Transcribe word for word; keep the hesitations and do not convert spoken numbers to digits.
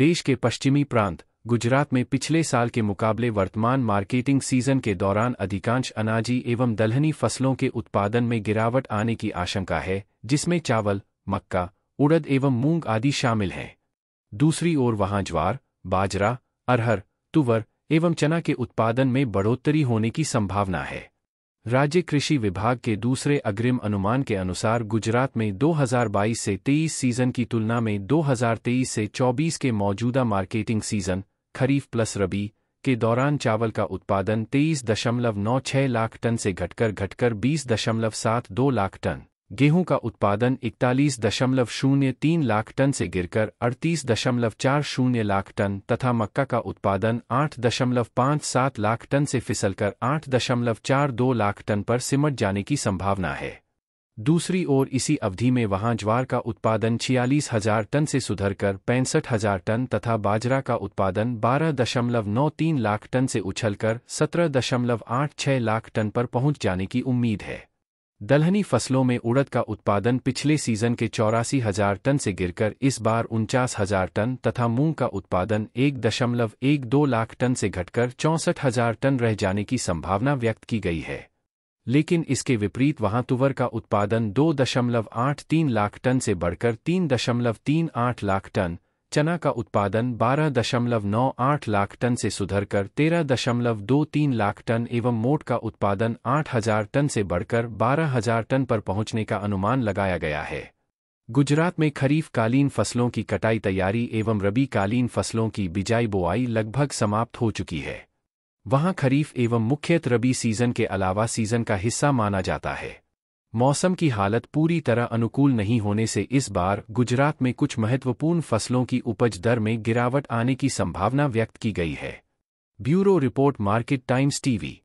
देश के पश्चिमी प्रांत गुजरात में पिछले साल के मुकाबले वर्तमान मार्केटिंग सीजन के दौरान अधिकांश अनाजी एवं दलहनी फसलों के उत्पादन में गिरावट आने की आशंका है, जिसमें चावल, मक्का, उड़द एवं मूंग आदि शामिल हैं। दूसरी ओर वहां ज्वार, बाजरा, अरहर, तुवर एवं चना के उत्पादन में बढ़ोतरी होने की संभावना है। राज्य कृषि विभाग के दूसरे अग्रिम अनुमान के अनुसार गुजरात में दो हज़ार बाईस से तेईस सीज़न की तुलना में दो हज़ार तेईस से चौबीस के मौजूदा marketing season kharif plus rabi के दौरान चावल का उत्पादन तेईस दशमलव नौ छह लाख टन से घटकर घटकर बीस दशमलव सात दो लाख टन, गेहूं का उत्पादन इकतालीस दशमलव शून्य तीन लाख टन से गिरकर अड़तीस दशमलव चार शून्य लाख टन तथा मक्का का उत्पादन आठ दशमलव पाँच सात लाख टन से फिसलकर आठ दशमलव चार दो लाख टन पर सिमट जाने की संभावना है। दूसरी ओर इसी अवधि में वहां ज्वार का उत्पादन छियालीस हजार टन से सुधरकर पैंसठ हजार टन तथा बाजरा का उत्पादन बारह दशमलव नौ तीन लाख टन से उछलकर सत्रह दशमलव आठ छह लाख टन पर पहुंच जाने की उम्मीद है। दलहनी फसलों में उड़द का उत्पादन पिछले सीजन के चौरासी हजार टन से गिरकर इस बार उनचास हजार टन तथा मूंग का उत्पादन एक दशमलव एक दो लाख टन से घटकर चौंसठ हजार टन रह जाने की संभावना व्यक्त की गई है। लेकिन इसके विपरीत वहां तुवर का उत्पादन दो दशमलव आठ तीन लाख टन से बढ़कर तीन दशमलव तीन आठ लाख टन, चना का उत्पादन बारह दशमलव नौ आठ लाख टन से सुधरकर तेरह दशमलव दो तीन लाख टन एवं मोट का उत्पादन आठ हज़ार टन से बढ़कर बारह हज़ार टन पर पहुंचने का अनुमान लगाया गया है। गुजरात में खरीफ कालीन फसलों की कटाई तैयारी एवं रबी कालीन फसलों की बिजाई बोआई लगभग समाप्त हो चुकी है। वहां खरीफ एवं मुख्यत रबी सीजन के अलावा सीजन का हिस्सा माना जाता है। मौसम की हालत पूरी तरह अनुकूल नहीं होने से इस बार गुजरात में कुछ महत्वपूर्ण फसलों की उपज दर में गिरावट आने की संभावना व्यक्त की गई है। Bureau report, market times TV.